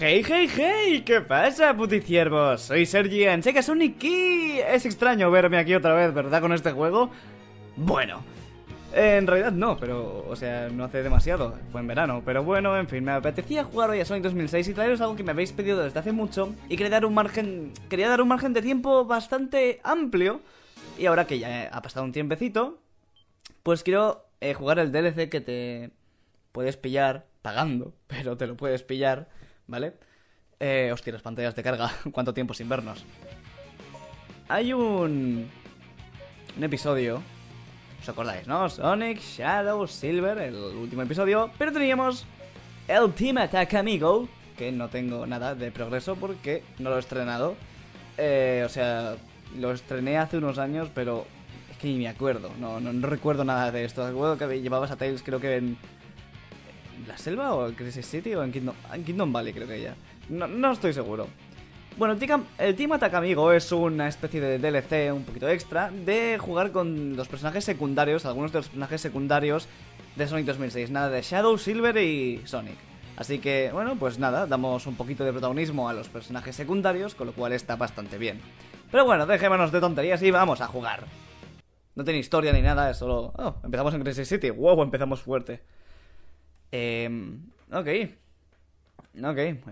¡Hey, hey, hey! ¿Qué pasa, puticiervos? Soy Sergi en Cheka Sonic Key. Es extraño verme aquí otra vez, ¿verdad? Con este juego. Bueno, en realidad no, pero, o sea, no hace demasiado. Fue en verano, pero bueno, en fin. Me apetecía jugar hoy a Sonic 2006 y traeros algo que me habéis pedido desde hace mucho. Y quería dar un margen de tiempo bastante amplio. Y ahora que ya ha pasado un tiempecito, pues quiero jugar el DLC que te puedes pillar pagando, pero te lo puedes pillar, ¿vale? Hostia, las pantallas de carga. ¿Cuánto tiempo sin vernos? Hay un episodio, ¿os acordáis, no? Sonic, Shadow, Silver, el último episodio. Pero teníamos el Team Attack Amigo, que no tengo nada de progreso porque no lo he estrenado. O sea, lo estrené hace unos años, pero es que ni me acuerdo. No recuerdo nada de esto. Recuerdo que llevabas a Tails, creo que en la selva o en Crisis City o en Kingdom Valley, creo que ya. No estoy seguro. Bueno, el Team Attack Amigo es una especie de DLC un poquito extra de jugar con los personajes secundarios, algunos de los personajes secundarios de Sonic 2006. Nada de Shadow, Silver y Sonic. Así que, bueno, pues nada, damos un poquito de protagonismo a los personajes secundarios, con lo cual está bastante bien. Pero bueno, dejémonos de tonterías y vamos a jugar. No tiene historia ni nada, es solo... Oh, empezamos en Crisis City. Wow, empezamos fuerte. Ok, voy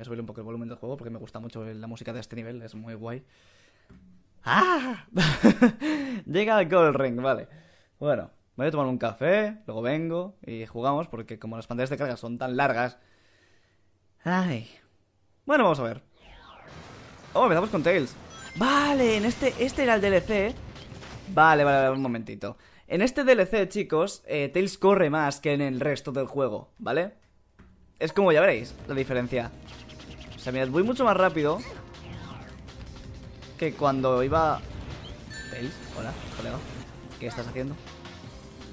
a subir un poco el volumen del juego porque me gusta mucho la música de este nivel, es muy guay. ¡Ah! Llega al Gold Ring, vale. Bueno, voy a tomar un café, luego vengo y jugamos porque como las pantallas de carga son tan largas... ¡Ay! Bueno, vamos a ver. Oh, empezamos con Tails. Vale, en este era el DLC. Vale, un momentito. En este DLC, chicos, Tails corre más que en el resto del juego, ¿vale? Es como ya veréis la diferencia. O sea, mirad, voy mucho más rápido que cuando iba... Tails, hola, colega. ¿Qué estás haciendo?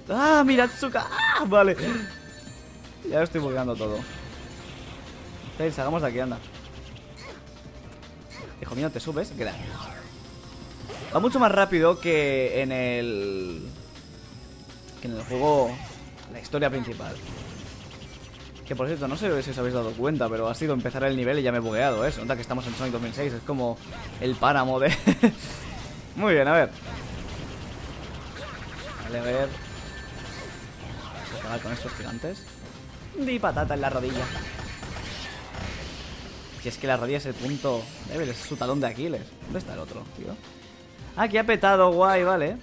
¡Ah, mirad su cara! ¡Ah, vale! Ya estoy bugueando todo. Tails, hagamos de aquí, anda. Hijo mío, te subes, queda. Va mucho más rápido que en el... que en el juego, la historia principal. Que por cierto, no sé si os habéis dado cuenta, pero ha sido empezar el nivel y ya me he bugueado, ¿eh? Se nota que estamos en Sonic 2006, es como el páramo de... Muy bien, a ver. Vale, a ver. Vamos a acabar con estos gigantes. Di patata en la rodilla. Si es que la rodilla es el punto débil, es su talón de Aquiles. ¿Dónde está el otro, tío? Ah, aquí ha petado, guay, vale.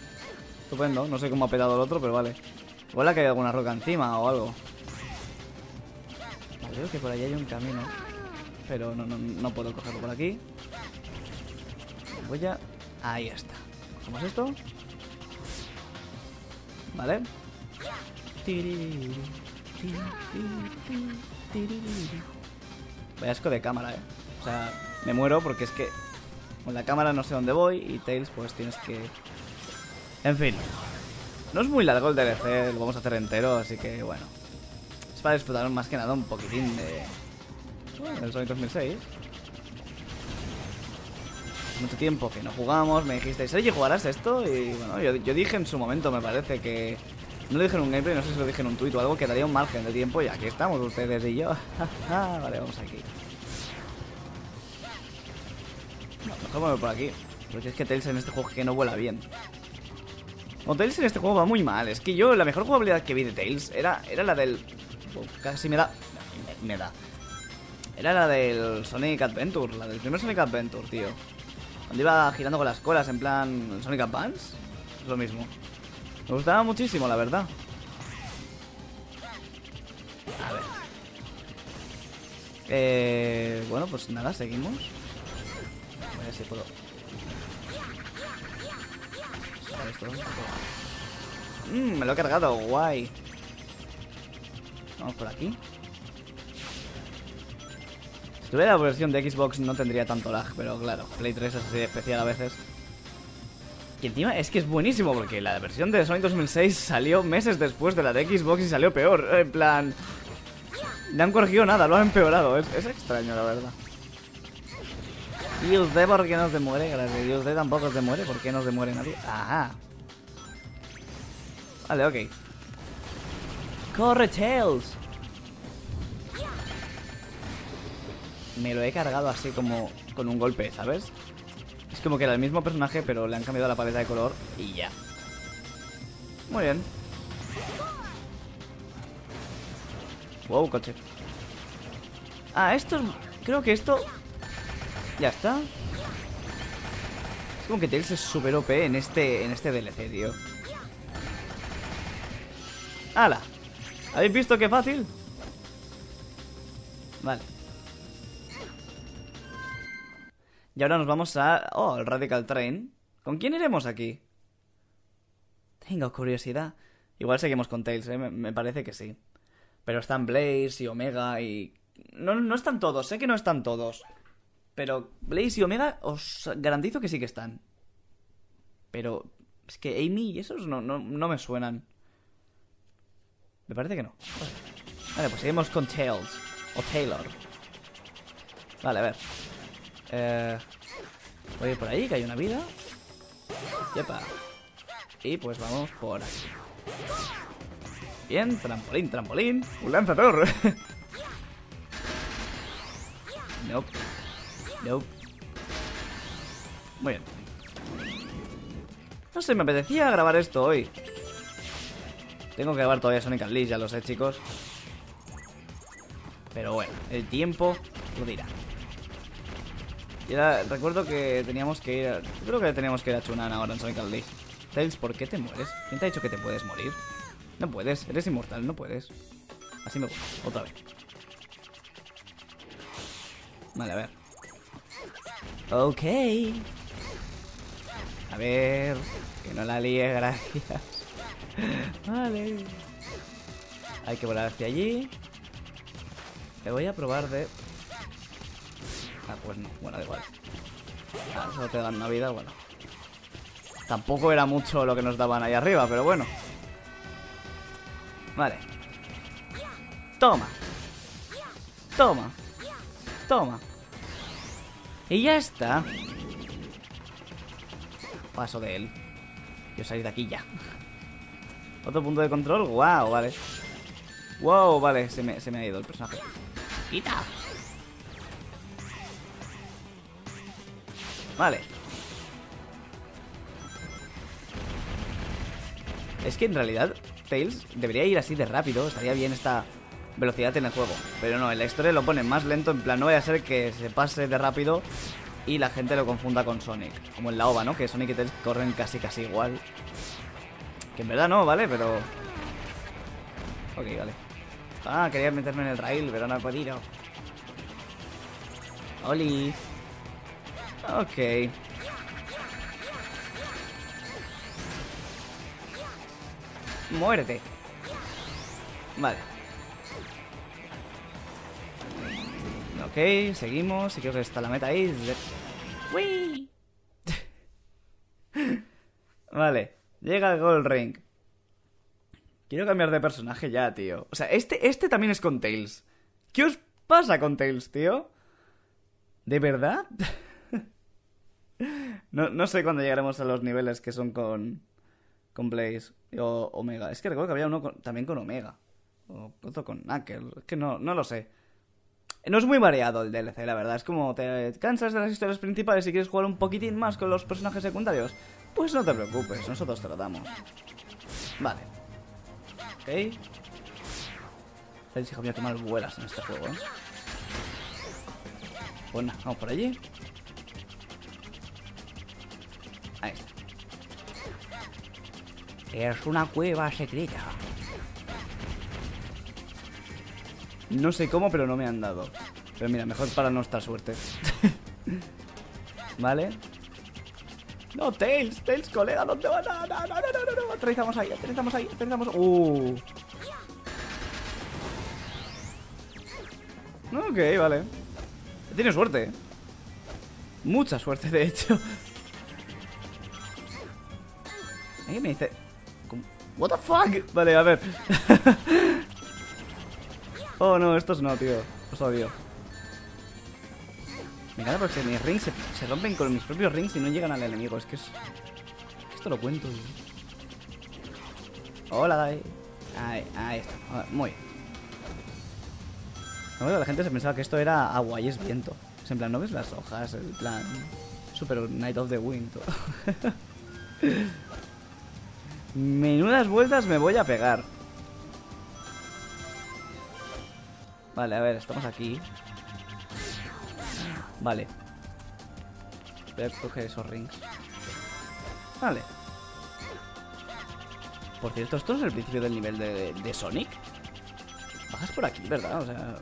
Estupendo, no sé cómo ha petado el otro, pero vale. Igual ha caído alguna roca encima o algo. Creo que por ahí hay un camino, pero no puedo cogerlo por aquí. Voy a... Ahí está. ¿Cómo es esto? Vale. Vaya asco de cámara, eh. O sea, me muero porque es que... con la cámara no sé dónde voy y Tails pues tienes que... En fin. No es muy largo el DLC, lo vamos a hacer entero, así que bueno. Es para disfrutar más que nada un poquitín de... Bueno, el Sonic 2006. Hace mucho tiempo que no jugamos, me dijisteis, oye, ¿jugarás esto? Y bueno, yo dije en su momento, me parece que... No lo dije en un gameplay, no sé si lo dije en un tuit o algo, que daría un margen de tiempo y aquí estamos ustedes y yo. Vale, vamos aquí. No, mejor mover por aquí, porque es que Tails en este juego que no vuela bien. O Tails en este juego va muy mal, es que yo la mejor jugabilidad que vi de Tails era la del... Casi me da... Me da. Era la del Sonic Adventure, la del primer Sonic Adventure, tío. Cuando iba girando con las colas, en plan... Sonic Advance, es lo mismo. Me gustaba muchísimo, la verdad. A ver. Bueno, pues nada, seguimos. A ver si puedo... me lo he cargado, guay. Vamos por aquí. Si tuviera la versión de Xbox no tendría tanto lag, pero claro, Play 3 es así de especial a veces. Y encima es que es buenísimo porque la versión de Sonic 2006 salió meses después de la de Xbox y salió peor. En plan... no han corregido nada, lo han empeorado. Es extraño, la verdad. ¿Y usted por qué no se muere? Gracias. ¿Y usted tampoco se muere? ¿Por qué no se muere nadie? Ajá. Vale, ok. ¡Corre, Tails! me lo he cargado así como con un golpe, ¿sabes? Es como que era el mismo personaje, pero le han cambiado la paleta de color y ya. Muy bien. Wow, coche. Ah, esto... creo que esto... ya está. Es como que Tails es super OP en este DLC, tío. ¡Hala! ¿Habéis visto qué fácil? Vale. Y ahora nos vamos a... oh, al Radical Train. ¿Con quién iremos aquí? Tengo curiosidad. Igual seguimos con Tails, ¿eh? Me parece que sí. Pero están Blaze y Omega y... No están todos, sé que no están todos. Pero Blaze y Omega os garantizo que sí que están. Pero es que Amy y esos no me suenan. Me parece que no. Vale, pues seguimos con Tails. O Taylor. Vale, a ver. Voy a ir por ahí, que hay una vida. Yepa. Y pues vamos por aquí. Bien, trampolín, trampolín. Un lanzador. Nope. Nope. Muy bien. No sé, me apetecía grabar esto hoy. Tengo que grabar todavía Sonic Unleashed, ya lo sé, chicos. Pero bueno, el tiempo lo dirá. Y ahora recuerdo que teníamos que ir a... creo que teníamos que ir a Chunan ahora en Sonic Unleashed. Tails, ¿por qué te mueres? ¿Quién te ha dicho que te puedes morir? No puedes, eres inmortal, no puedes. Así me gusta, otra vez. Vale, a ver. Ok. A ver, que no la líe, gracias. Vale. Hay que volar hacia allí. Le voy a probar de... ah, pues no, bueno, da igual. Ah, solo te dan una vida, bueno. Tampoco era mucho lo que nos daban ahí arriba, pero bueno. Vale. Toma. Toma. Toma. Y ya está. Paso de él. Yo salí de aquí ya. Otro punto de control. Wow, vale. Wow, vale. Se me ha ido el personaje. ¡Quita! Vale. Es que en realidad Tails debería ir así de rápido. Estaría bien esta velocidad en el juego. Pero no, en la historia lo ponen más lento. En plan, no vaya a ser que se pase de rápido y la gente lo confunda con Sonic. Como en la OVA, ¿no? Que Sonic y Tails corren casi igual. Que en verdad no, ¿vale? Pero... ok, vale. Ah, quería meterme en el rail, pero no he podido. ¡Oli! Ok. ¡Muérete! Vale. Ok, seguimos. Si creo que está la meta ahí. ¡Uy! Vale. Llega el Gold Ring. Quiero cambiar de personaje ya, tío. O sea, este también es con Tails. ¿Qué os pasa con Tails, tío? ¿De verdad? No sé cuándo llegaremos a los niveles que son con Blaze o Omega. Es que recuerdo que había uno también con Omega. O otro con Knuckles. Es que no lo sé. No es muy variado el DLC, la verdad. Es como te cansas de las historias principales y quieres jugar un poquitín más con los personajes secundarios. Pues no te preocupes, nosotros te lo damos. Vale. Ok. Ay, hijo mío, qué mal vuelas en este juego, ¿eh? Bueno, vamos por allí. Ahí está. Es una cueva secreta. No sé cómo, pero no me han dado. Pero mira, mejor para nuestra suerte. Vale. No, Tails, colega, ¿dónde vas? No. Aterrizamos ahí. Ok, vale. Tiene suerte, ¿eh? Mucha suerte, de hecho. Ahí me dice... what the fuck? Vale, a ver. Oh, no, estos no, tío. Los odio. Me encanta porque mis rings se rompen con mis propios rings y no llegan al enemigo. Es que es... esto lo cuento, tío. Hola, Dai. Ahí está. Muy bien. No, pero la gente se pensaba que esto era agua y es viento. Es en plan, ¿no ves las hojas? En plan, Super Night of the Wind. Menudas vueltas me voy a pegar. Vale, a ver, estamos aquí. Vale. Voy a coger esos rings. Vale. Por cierto, esto es el principio del nivel de Sonic. Bajas por aquí, ¿verdad? O sea,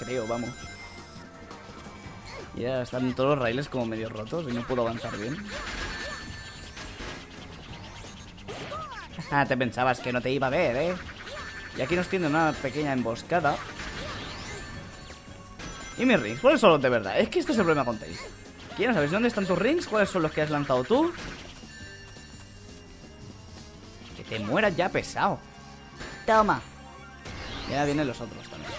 creo, vamos. Ya están todos los raíles como medio rotos y no puedo avanzar bien. Ah, te pensabas que no te iba a ver, ¿eh? Y aquí nos tiene una pequeña emboscada. Y mis rings, ¿cuáles son los de verdad? Es que este es el problema con Tails. ¿Quién no sabes dónde están tus rings? ¿Cuáles son los que has lanzado tú? Que te mueras ya, pesado. Toma. Y ahora vienen los otros también.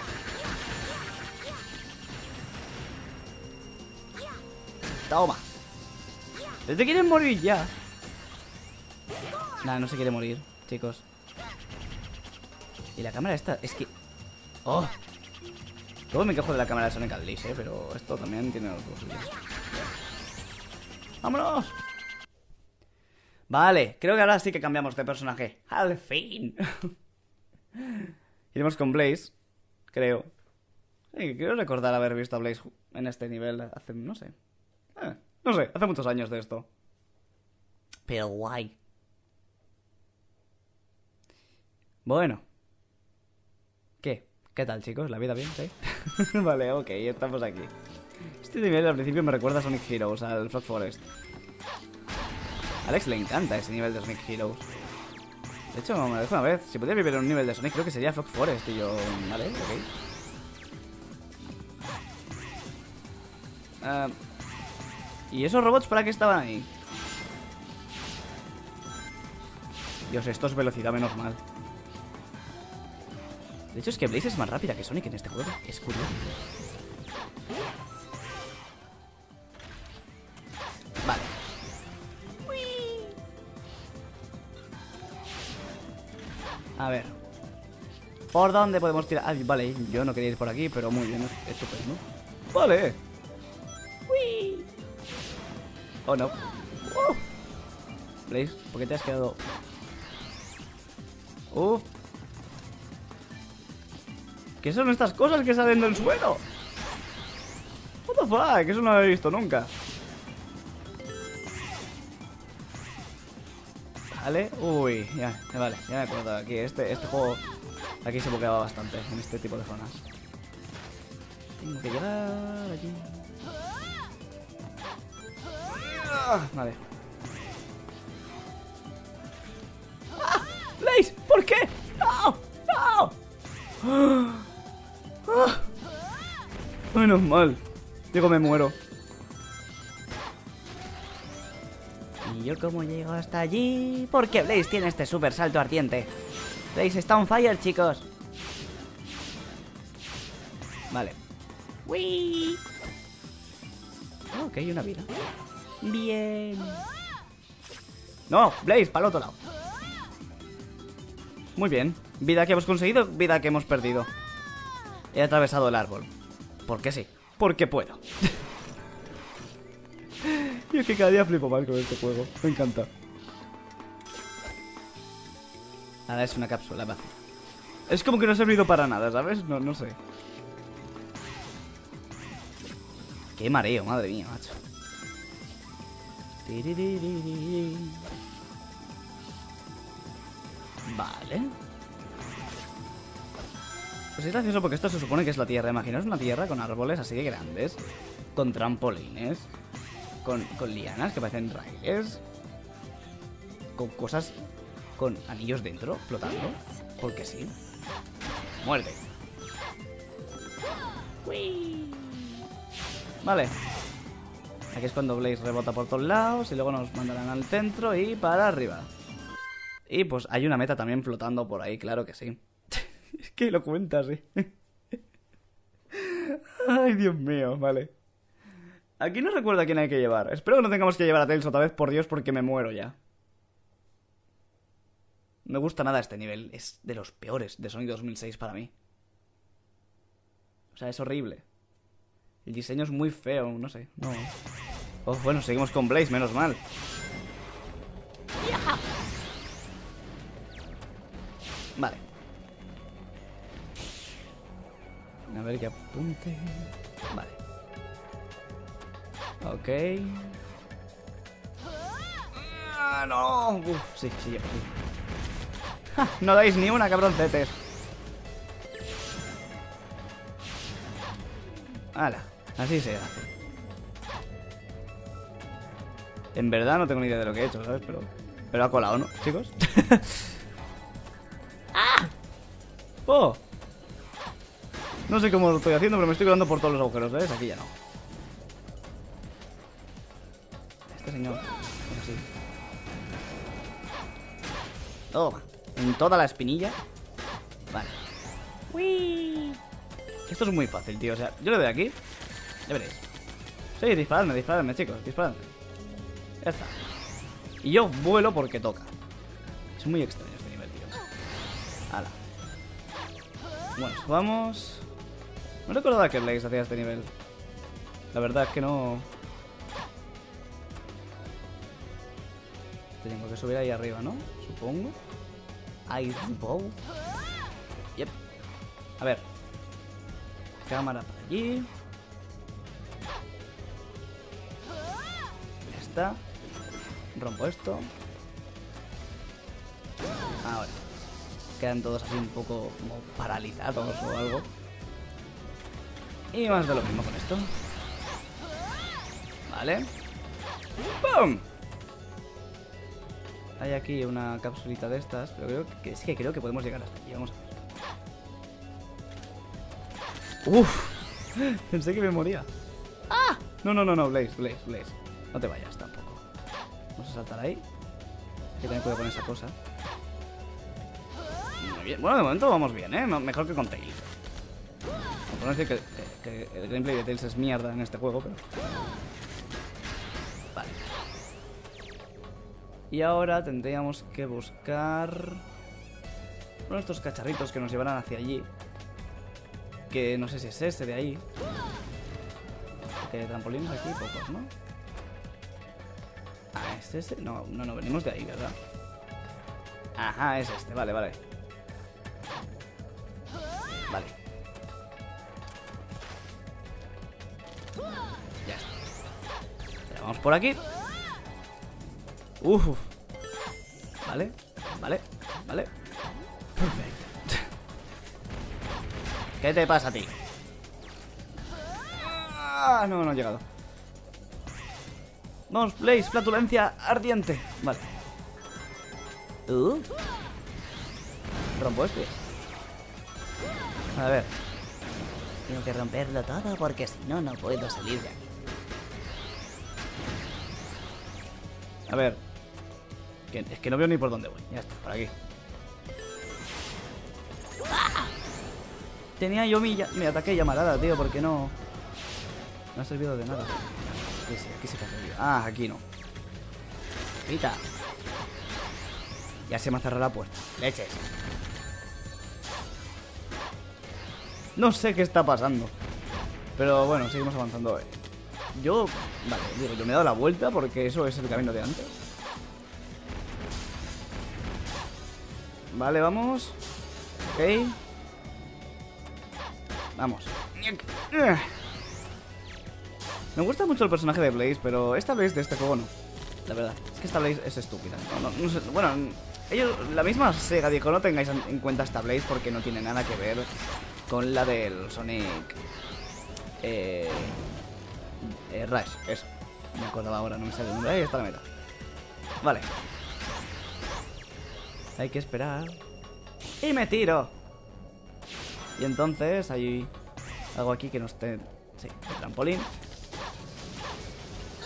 Toma. ¿Te quieres morir ya? Nada, no se quiere morir, chicos. Y la cámara esta, es que... ¡Oh! Todo me quejo de la cámara de Sonic Unleashed, pero esto también tiene los dos días. ¡Vámonos! Vale, creo que ahora sí que cambiamos de personaje. ¡Al fin! Iremos con Blaze, creo. Sí, quiero recordar haber visto a Blaze en este nivel hace... no sé. No sé, hace muchos años de esto. Pero guay. Bueno. ¿Qué tal, chicos? ¿La vida bien? ¿Sí? Vale, ok, estamos aquí. Este nivel al principio me recuerda a Sonic Heroes, al Frog Forest. A Alex le encanta ese nivel de Sonic Heroes. De hecho, me lo dijo una vez. Si pudiera vivir en un nivel de Sonic, creo que sería Frog Forest. Y yo... vale, ok. ¿Y esos robots para qué estaban ahí? Dios, esto es velocidad, menos mal. De hecho, es que Blaze es más rápida que Sonic en este juego. Es curioso. Vale. A ver. ¿Por dónde podemos tirar? Ah, vale, yo no quería ir por aquí, pero muy bien. Estupendo. ¡Vale! ¡Oh, no! Blaze, ¿por qué te has quedado...? ¡Uf! ¿Qué son estas cosas que salen del suelo? What the fuck, eso no lo he visto nunca. Vale, uy, ya, vale, ya me acuerdo. Aquí, este juego, aquí se bloqueaba bastante en este tipo de zonas. Tengo que llegar aquí. Vale. ¡Ah! ¡Blaze! ¿Por qué? ¡No! ¡No! ¡Ah! Menos mal. Digo, me muero. ¿Y yo cómo llego hasta allí? Porque Blaze tiene este super salto ardiente. Blaze está on fire, chicos. Vale. ¡Wii! Oh, ok, una vida. Bien. No, Blaze, para el otro lado. Muy bien. Vida que hemos conseguido, vida que hemos perdido. He atravesado el árbol. ¿Por qué sí? Porque puedo. Y es que cada día flipo más con este juego. Me encanta. Ahora es una cápsula vacía. Es como que no ha servido para nada, ¿sabes? No sé. Qué mareo, madre mía, macho. Vale. Pues es gracioso porque esto se supone que es la tierra. Imaginaos una tierra con árboles así de grandes, con trampolines, con lianas que parecen raíles, con cosas con anillos dentro, flotando. Porque sí. Muerde. Vale. Aquí es cuando Blaze rebota por todos lados y luego nos mandarán al centro y para arriba. Y pues hay una meta también flotando por ahí, claro que sí. Es que lo cuentas, ¿eh? Ay, Dios mío, vale. Aquí no recuerdo a quién hay que llevar. Espero que no tengamos que llevar a Tails otra vez, por Dios, porque me muero ya. No me gusta nada este nivel. Es de los peores de Sonic 2006 para mí. O sea, es horrible. El diseño es muy feo, no sé. No. Oh, bueno, seguimos con Blaze, menos mal. Vale. A ver que apunte. Vale. Ok. ¡Ah, no! Sí. No dais ni una, cabroncetes. Hala, así sea. En verdad no tengo ni idea de lo que he hecho, ¿sabes? Pero ha colado, ¿no, chicos? ¡Ah! ¡Oh! No sé cómo lo estoy haciendo, pero me estoy colando por todos los agujeros, ¿sabes? Aquí ya no. Este señor. Así. Toma. En toda la espinilla. Vale. ¡Uy! Esto es muy fácil, tío. O sea, yo le doy aquí. Ya veréis. Sí, disparadme, chicos. Disparadme. Ya está. Y yo vuelo porque toca. Es muy extraño este nivel, tío. Hala. Bueno, vamos. No recordaba que Blaze hacía este nivel. La verdad es que no. Tengo que subir ahí arriba, ¿no? Supongo. Ice Bow. Yep. A ver. Cámara para allí. Ya está. Rompo esto. Ahora. Quedan todos así un poco como paralizados o algo. Y más de lo mismo con esto. Vale. ¡Pum! Hay aquí una capsulita de estas, pero creo que sí, que creo que podemos llegar hasta aquí. Vamos a ver. Uff, pensé que me moría. ¡Ah! No, Blaze. No te vayas tampoco. Vamos a saltar ahí. Hay que tener cuidado con esa cosa. Muy bien. Bueno, de momento vamos bien, ¿eh? Mejor que con Tails. No puedo decir que el gameplay de Tails es mierda en este juego, pero... Vale. Y ahora tendríamos que buscar... Bueno, estos cacharritos que nos llevarán hacia allí. Que no sé si es este de ahí. Que trampolines aquí, pocos, ¿no? Ah, ¿es este? No, venimos de ahí, ¿verdad? Ajá, es este, vale. Vale. Ya está. Pero vamos por aquí. Uff. Vale. Perfecto. ¿Qué te pasa a ti? Ah, no he llegado. Vamos, Blaze, flatulencia ardiente. Vale. Rompo este. A ver. Tengo que romperlo todo porque si no, no puedo salir de aquí. A ver. Es que no veo ni por dónde voy. Ya está, por aquí. Tenía yo mi ataque llamarada, tío, porque no... No ha servido de nada. Aquí sí que ha servido. Ah, aquí no. Quita. Ya se me ha cerrado la puerta. Leches. No sé qué está pasando. Pero bueno, seguimos avanzando. Yo... Vale, digo, yo me he dado la vuelta porque eso es el camino de antes. Vale, vamos. Ok. Vamos. Me gusta mucho el personaje de Blaze, pero esta Blaze de este juego no. La verdad, es que esta Blaze es estúpida. No sé, bueno, ellos, la misma Sega dijo, no tengáis en cuenta esta Blaze porque no tiene nada que ver con la del Sonic Rush, eso. Me acordaba ahora, no me sale el nombre. Ahí está la meta. Vale. Hay que esperar. ¡Y me tiro! Y entonces hay algo aquí que nos esté... Sí, el trampolín.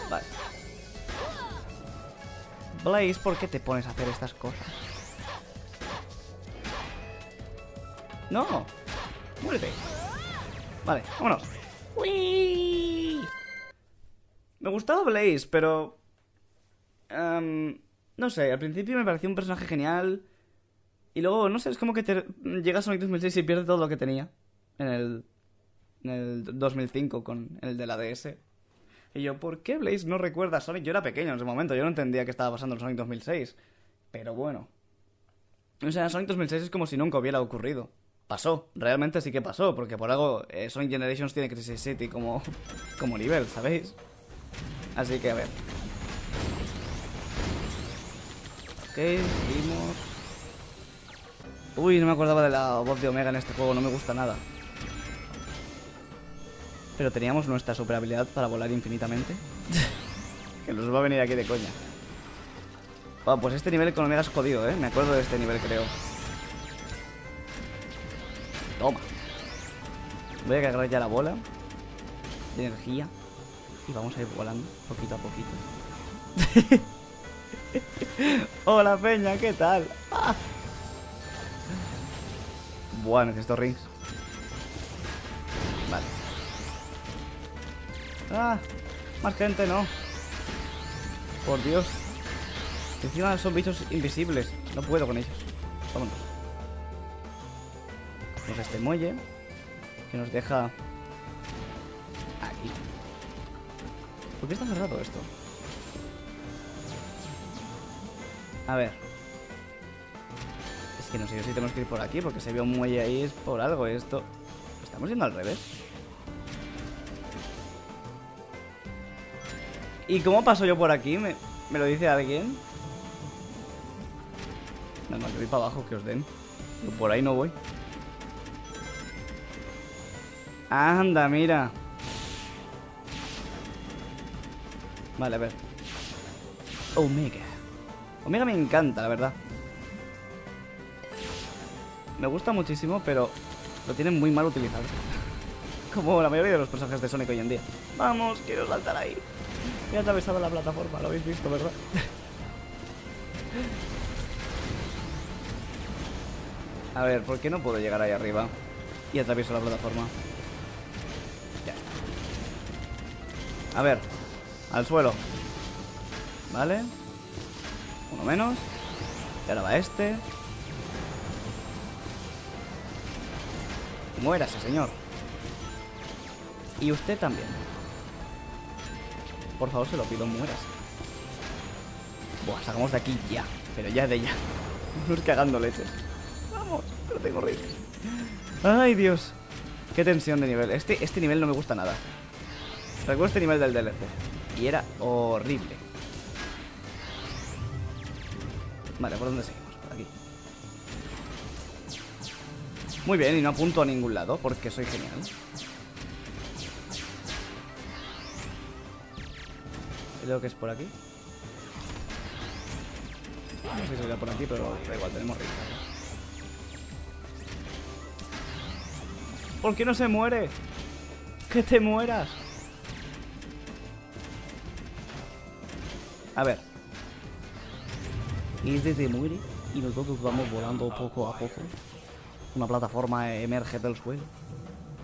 Vale. Blaze, ¿por qué te pones a hacer estas cosas? ¡No! ¡Muérete! Vale, vámonos. ¡Uy! Me gustaba Blaze, pero... no sé, al principio me pareció un personaje genial... Y luego, no sé, es como que te llega a Sonic 2006 y pierde todo lo que tenía en el en el 2005 con el de la DS. Y yo, ¿por qué Blaze no recuerda a Sonic? Yo era pequeño en ese momento, yo no entendía qué estaba pasando en Sonic 2006. Pero bueno. O sea, Sonic 2006 es como si nunca hubiera ocurrido. Pasó, realmente sí que pasó, porque por algo Sonic Generations tiene Crisis City como nivel, ¿sabéis? Así que a ver. Ok, seguimos. Uy, no me acordaba de la voz de Omega en este juego, no me gusta nada. Pero teníamos nuestra super habilidad para volar infinitamente. Que nos va a venir aquí de coña. Wow, pues este nivel con Omega es jodido, ¿eh? Me acuerdo de este nivel, creo. Toma. Voy a cargar ya la bola de energía. Y vamos a ir volando poquito a poquito. Hola, peña, ¿qué tal? Buah, necesito rings. Vale. ¡Ah! Más gente, no. Por Dios. Encima son bichos invisibles. No puedo con ellos. Vámonos. Pues este muelle que nos deja aquí. ¿Por qué está cerrado esto? A ver. Es que no sé si tenemos que ir por aquí, porque se vio un muelle ahí. Es por algo esto. ¿Estamos yendo al revés? ¿Y cómo paso yo por aquí? ¿Me lo dice alguien? No, no, yo voy para abajo, que os den. Yo por ahí no voy. Anda, mira. Vale, a ver. Omega. Omega me encanta, la verdad. Me gusta muchísimo, pero lo tienen muy mal utilizado. Como la mayoría de los personajes de Sonic hoy en día. Vamos, quiero saltar ahí. Me he atravesado la plataforma, lo habéis visto, ¿verdad? A ver, ¿por qué no puedo llegar ahí arriba? Y atravieso la plataforma. Ya está. A ver, al suelo. Vale. Uno menos. Y ahora va este. Muérase, señor. Y usted también. Por favor, se lo pido, mueras. Buah, sacamos de aquí ya. Pero ya de ya. Nos cagando leches. Vamos, pero tengo risas. Ay, Dios. Qué tensión de nivel. Este nivel no me gusta nada. Recuerdo este nivel del DLC. Y era horrible. Vale, ¿por dónde seguimos? Por aquí. Muy bien, y no apunto a ningún lado, porque soy genial. Creo que es por aquí. No sé si será por aquí, pero da igual, tenemos risa. ¿Por qué no se muere? ¡Que te mueras! A ver. Y desde muere y nosotros vamos volando poco a poco. Una plataforma emerge del suelo.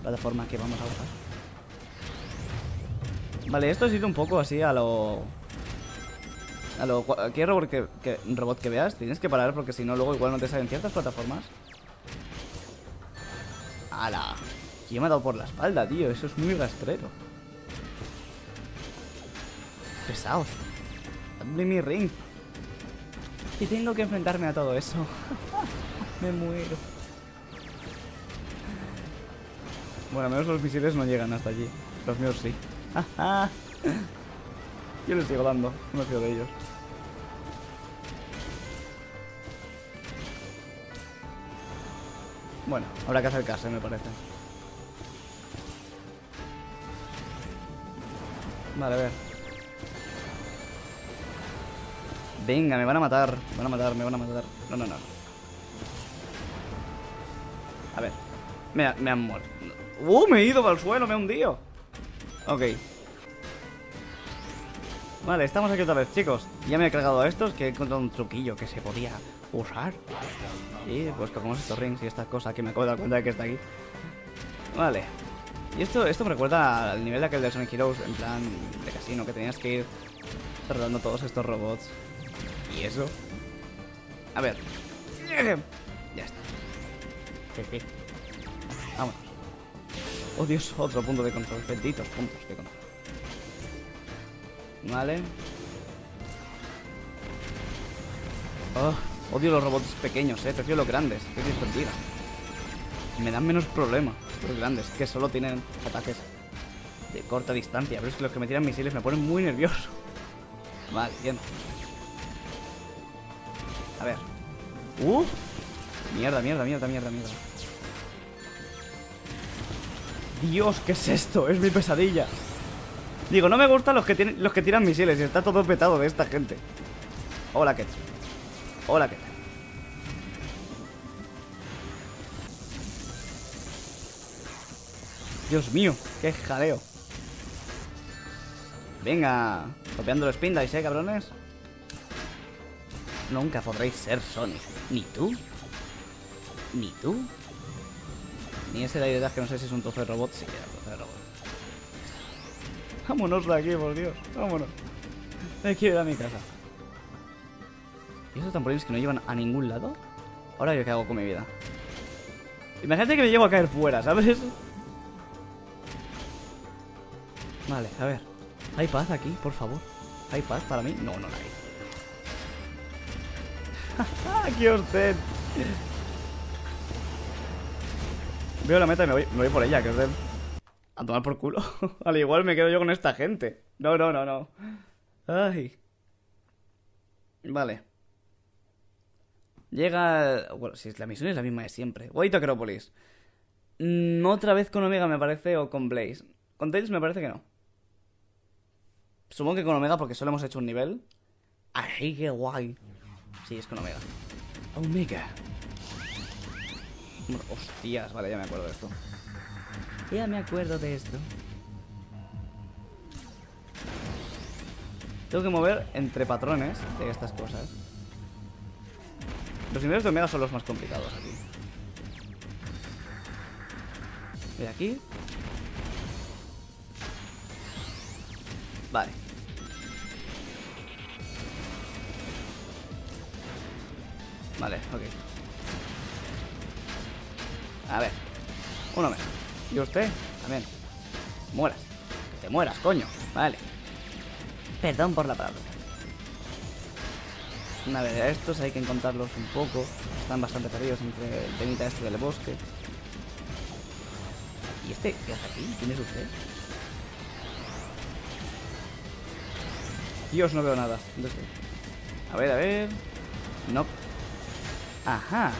Plataforma que vamos a usar. Vale, esto ha sido un poco así a lo... Cualquier robot que veas, tienes que parar porque si no luego igual no te salen ciertas plataformas. ¡Hala! ¿Quién me ha dado por la espalda, tío? Eso es muy rastrero. Pesaos. Dame mi ring. Y tengo que enfrentarme a todo eso. Me muero. Bueno, al menos los misiles no llegan hasta allí. Los míos sí. Yo les sigo dando, no me fío de ellos. Bueno, habrá que acercarse, me parece. Vale, a ver. Venga, me van a matar. Me van a matar, me van a matar. No, no, no. A ver. Me han muerto. Me he ido para el suelo, me he hundido. Ok. Vale, estamos aquí otra vez, chicos. Ya me he cargado a estos, que he encontrado un truquillo que se podía usar. Y pues cogemos estos rings y estas cosas que me acabo de dar cuenta de que está aquí. Vale. Y esto me recuerda al nivel de aquel de Sonic Heroes, en plan de casino, que tenías que ir derrotando todos estos robots. Y eso. A ver. Ya está. Vamos. Oh Dios, otro punto de control. Benditos puntos de control. Vale. Oh, odio los robots pequeños, prefiero los grandes. Qué divertida. Me dan menos problemas los grandes, que solo tienen ataques de corta distancia. Pero es que los que me tiran misiles me ponen muy nervioso. Vale, bien. A ver. Mierda. Dios, ¿qué es esto? Es mi pesadilla. Digo, no me gustan los que tiran misiles. Y está todo petado de esta gente. Hola, ¿qué tal? Dios mío, qué jaleo. Venga, copiando los pindies, cabrones. Nunca podréis ser Sonic. Ni tú. Ni tú. Ni ese de ahí que no sé si es un trozo de robot. Sí, era un trozo de robot. Vámonos de aquí, por Dios. Vámonos. Me quiero ir a mi casa. ¿Y esos tampolines que no llevan a ningún lado? Ahora yo qué hago con mi vida. Imagínate que me llevo a caer fuera, ¿sabes? Vale, a ver. ¿Hay paz aquí, por favor? ¿Hay paz para mí? No, no la hay. ¡Qué ostén! Veo la meta y me voy por ella, que ostén. A tomar por culo. Al igual me quedo yo con esta gente. No. Ay. Vale. Llega... Bueno, si la misión es la misma de siempre. Guaito Acrópolis. Otra vez con Omega, me parece, o con Blaze. Con Tails me parece que no. Supongo que con Omega porque solo hemos hecho un nivel. Así que guay. Sí, es con Omega. Omega. Hostias, vale, ya me acuerdo de esto. Tengo que mover entre patrones de estas cosas. Los niveles de Omega son los más complicados aquí. Y aquí... Vale. Vale, ok. A ver. Uno menos. Y usted también. Mueras. Que te mueras, coño. Vale. Perdón por la palabra. A ver, a estos hay que encontrarlos un poco. Están bastante perdidos entre el temita este del bosque. ¿Y este qué hace aquí? ¿Quién es usted? Dios, no veo nada. A ver. No. Nope. Ajá.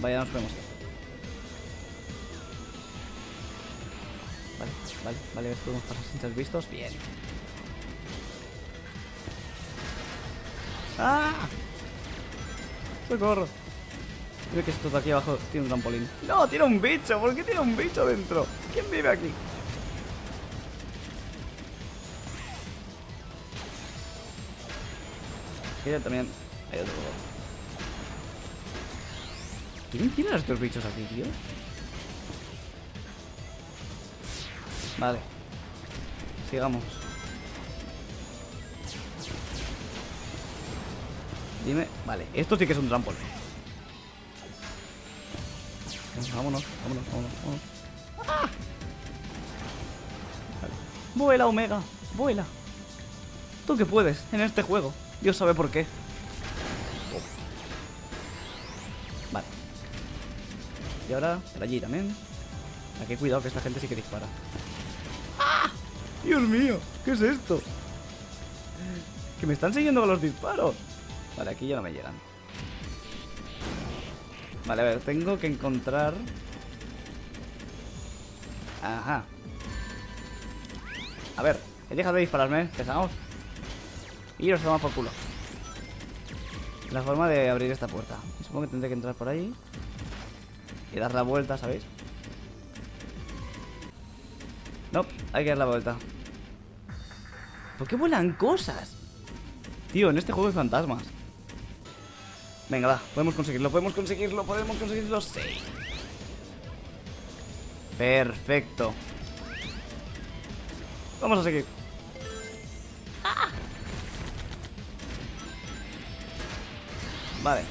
Vaya, nos vemos. Vale. Podemos pasar sin ser vistos. Bien. ¡Ah! ¡Socorro! Creo que esto de aquí abajo tiene un trampolín. ¡No! ¡Tiene un bicho! ¿Por qué tiene un bicho dentro? ¿Quién vive aquí? Mira, también hay otro. ¿Quién tiene a estos bichos aquí, tío? Vale. Sigamos. Dime... Vale, esto sí que es un trampolín. Vámonos. ¡Ah! Vale. ¡Vuela, Omega! ¡Vuela! Tú que puedes en este juego. Dios sabe por qué. Vale. Y ahora, por allí también. Aquí, cuidado, que esta gente sí que dispara. ¡Ah! ¡Dios mío! ¿Qué es esto? Que me están siguiendo con los disparos. Vale, aquí ya no me llegan. Vale, a ver, tengo que encontrar... Ajá. A ver, deja de dispararme, pesamos. Y nos tomamos por culo. La forma de abrir esta puerta. Supongo que tendré que entrar por ahí. Y dar la vuelta, ¿sabéis? No, hay que dar la vuelta. ¿Por qué vuelan cosas? Tío, en este juego hay fantasmas. Venga, va, podemos conseguirlo. Sí. Perfecto. Vamos a seguir. Vale.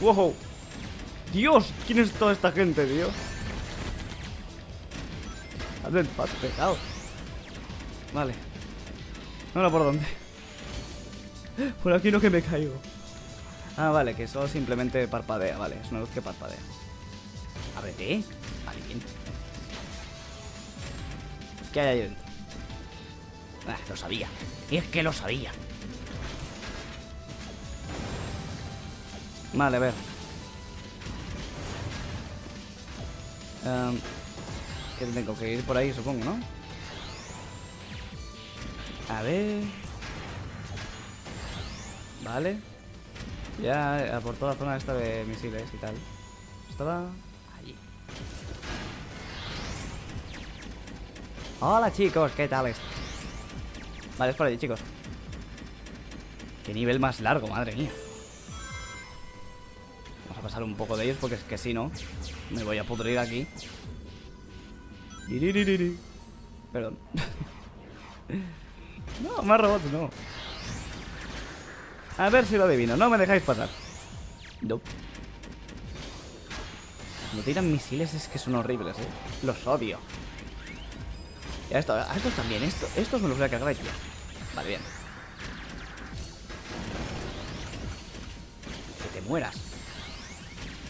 ¡Wow! Dios, ¿quién es toda esta gente, tío? Hazme el paso, pecado. Vale. No, no, ¿por dónde? Por aquí no, que me caigo. Ah, vale, que eso simplemente parpadea, vale. Es una luz que parpadea. Ábrete. Vale, bien. ¿Qué hay ahí dentro? Ah, lo sabía. Es que lo sabía. Vale, a ver. Que tengo que ir por ahí, supongo, ¿no? A ver. Vale. Ya por toda la zona esta de misiles y tal. Estaba allí. Hola, chicos, ¿qué tal? Vale, es por allí, chicos. Qué nivel más largo, madre mía. Vamos a pasar un poco de ellos porque es que si no me voy a pudrir aquí. Perdón. No, más robots no. A ver si lo adivino, no me dejáis pasar. No. Cuando tiran misiles es que son horribles, ¿eh? Los odio. Y a estos también, estos me los voy a cargar, tío. Vale, bien. Que te mueras.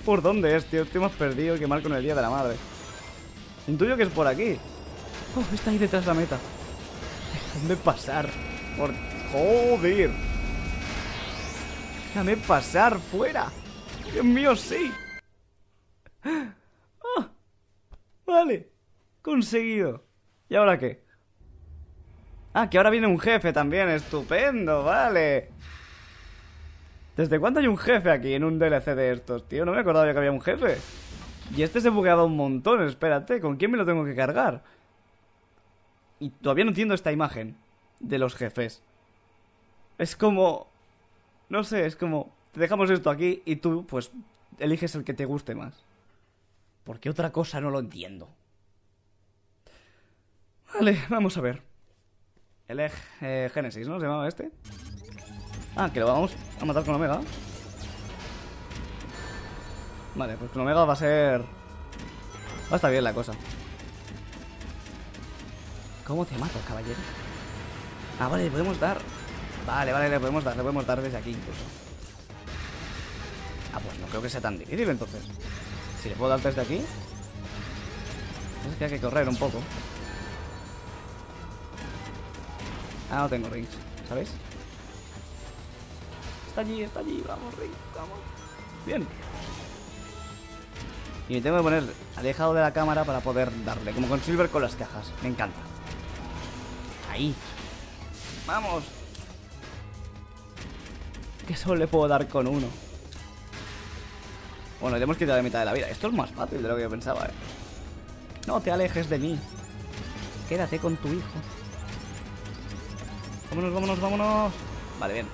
¿Por dónde es, tío? Te hemos perdido, que mal con el día de la madre. Intuyo que es por aquí. Oh, está ahí detrás la meta. Déjame pasar. Por... joder. Déjame pasar fuera. Dios mío, sí. Oh, vale. Conseguido. ¿Y ahora qué? Ah, que ahora viene un jefe también. Estupendo, vale. ¿Desde cuándo hay un jefe aquí en un DLC de estos, tío? No me acordaba yo que había un jefe. Y este se bugueaba un montón. Espérate, ¿con quién me lo tengo que cargar? Y todavía no entiendo esta imagen de los jefes. Es como... no sé, es como... te dejamos esto aquí y tú, pues, eliges el que te guste más. Porque otra cosa no lo entiendo. Vale, vamos a ver. El Genesis, ¿no? ¿Se llamaba este? Ah, que lo vamos a matar con Omega. Vale, pues con Omega va a ser... va a estar bien la cosa. ¿Cómo te mato, caballero? Ah, vale, le podemos dar... vale, vale, le podemos dar desde aquí incluso. Ah, pues no creo que sea tan difícil entonces. Si le puedo dar desde aquí. Es que hay que correr un poco. Ah, no tengo rings, ¿sabéis? Está allí, vamos, rings, vamos. Bien. Y me tengo que poner alejado de la cámara para poder darle, como con Silver con las cajas. Me encanta. Ahí. Vamos. Que solo le puedo dar con uno. Bueno, le hemos quitado la mitad de la vida. Esto es más fácil de lo que yo pensaba, ¿eh? No te alejes de mí. Quédate con tu hijo. Vámonos, vámonos, vámonos. Vale, bien.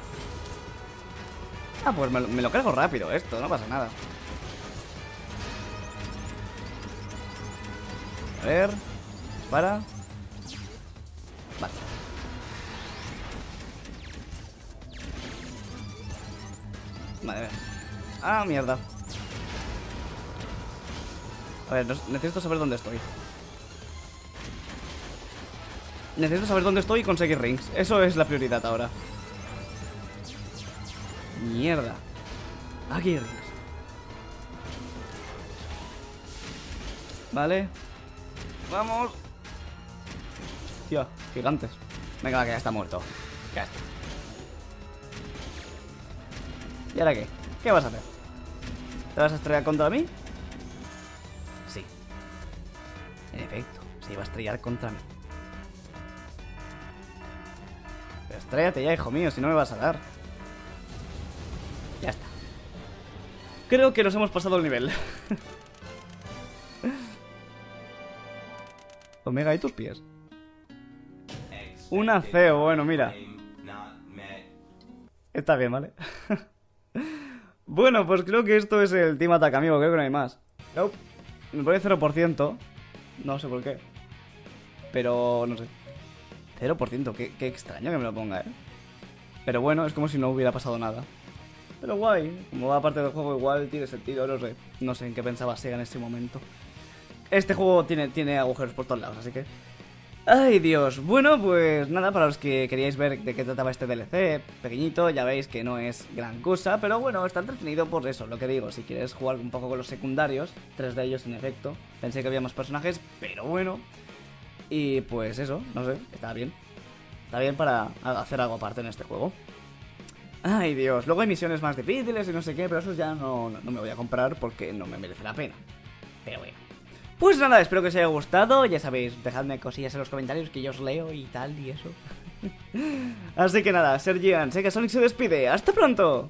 Ah, pues me lo cargo rápido esto. No pasa nada. A ver. Para. Vale. Vale, a ver. Ah, mierda. A ver, necesito saber dónde estoy. Necesito saber dónde estoy y conseguir rings. Eso es la prioridad ahora. Mierda. Aquí hay rings. Vale. Vamos. Tío, gigantes. Venga, va, que ya está muerto. Ya está. ¿Y ahora qué? ¿Qué vas a hacer? ¿Te vas a estrellar contra mí? Sí. En efecto, se iba a estrellar contra mí. Pero estrellate ya, hijo mío, si no me vas a dar. Ya está. Creo que nos hemos pasado el nivel. Omega, ¿y tus pies? Una CEO, bueno, mira. Está bien, ¿vale? Bueno, pues creo que esto es el Team Attack, amigo. Creo que no hay más. Nope. Me pone 0%. No sé por qué. Pero, no sé. 0%, qué extraño que me lo ponga, ¿eh? Pero bueno, es como si no hubiera pasado nada. Pero guay, como va parte del juego igual tiene sentido, no sé. No sé en qué pensaba Sega en este momento. Este juego tiene agujeros por todos lados, así que... ¡Ay, Dios! Bueno, pues nada, para los que queríais ver de qué trataba este DLC pequeñito, ya veis que no es gran cosa, pero bueno, está entretenido por eso, lo que digo, si quieres jugar un poco con los secundarios, tres de ellos en efecto, pensé que había más personajes, pero bueno, y pues eso, no sé, está bien para hacer algo aparte en este juego. ¡Ay, Dios! Luego hay misiones más difíciles y no sé qué, pero esos ya no me voy a comprar porque no me merece la pena, pero bueno. Pues nada, espero que os haya gustado, ya sabéis, dejadme cosillas en los comentarios que yo os leo y tal y eso. Así que nada, Sergi and Cheka Sonic se despide, ¡hasta pronto!